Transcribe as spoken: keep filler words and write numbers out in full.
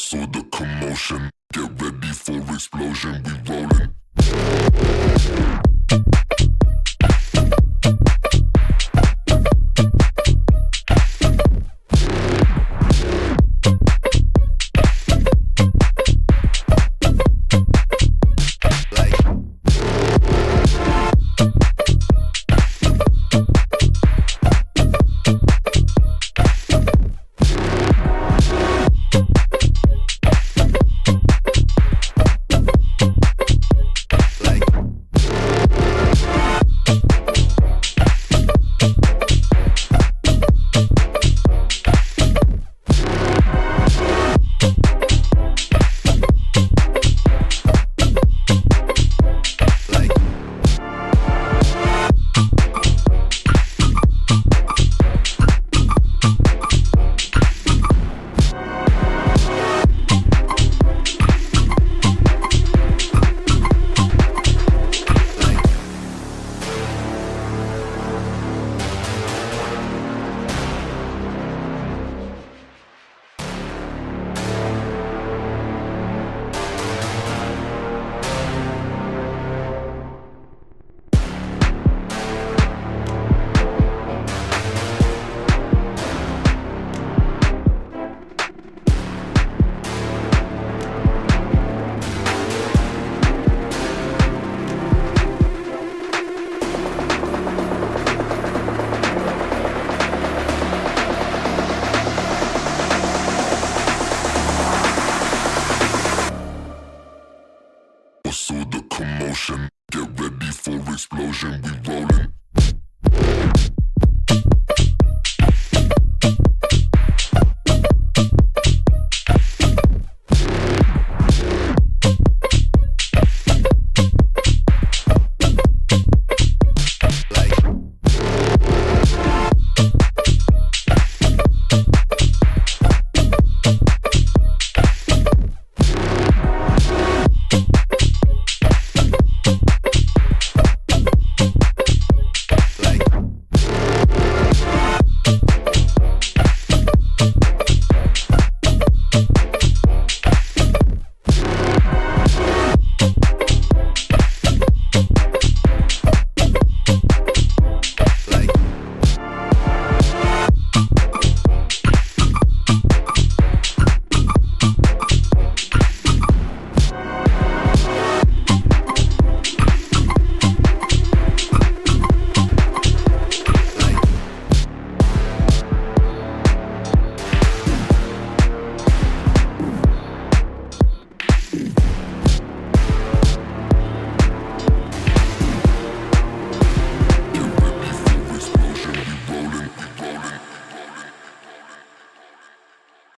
Saw the commotion, get ready for explosion, we rollin'. I saw the commotion, get ready for explosion, we rollin'.